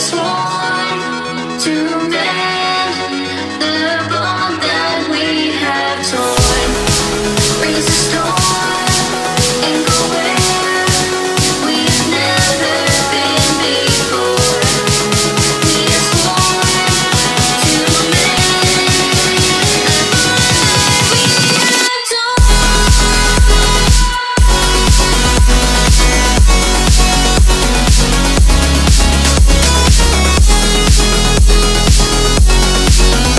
sworn to mend the bond that we have torn. Raise a storm and go where we've never been before. We have sworn to mend the bond that we have torn. Raise a storm and go where we have never gone before. We have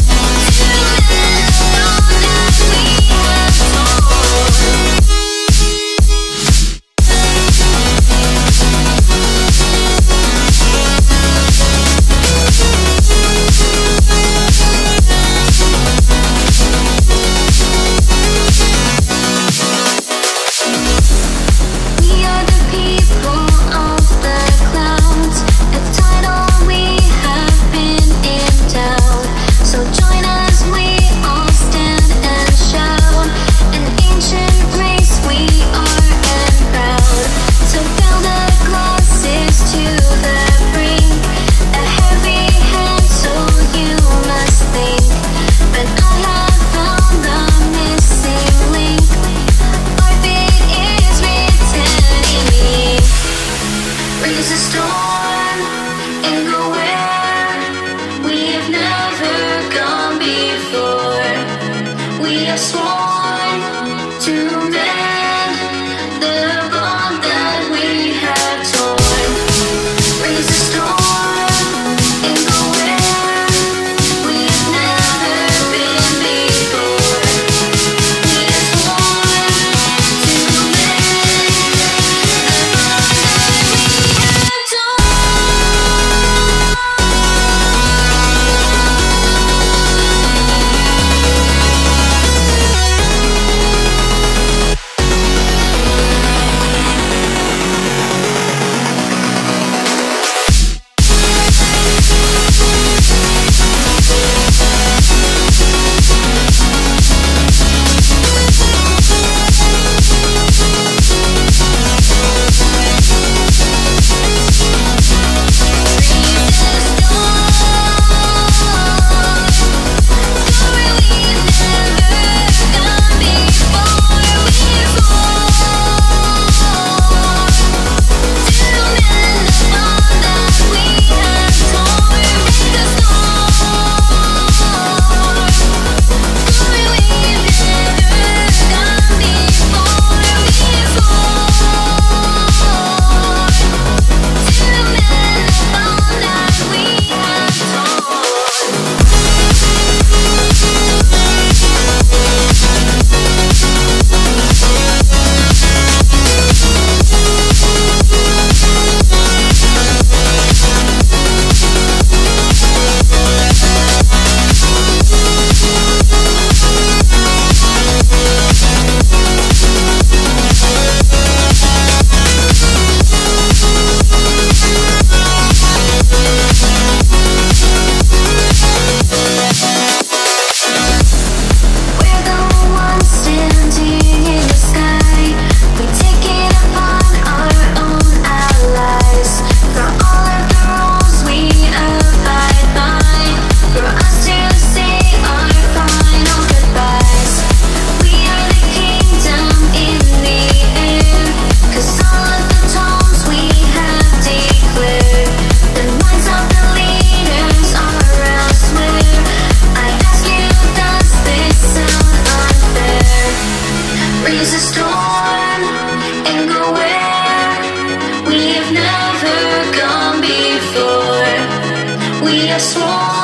sworn to mend the bond that we have torn. Raise a storm. Raise a storm and go where we have never gone before. We have sworn.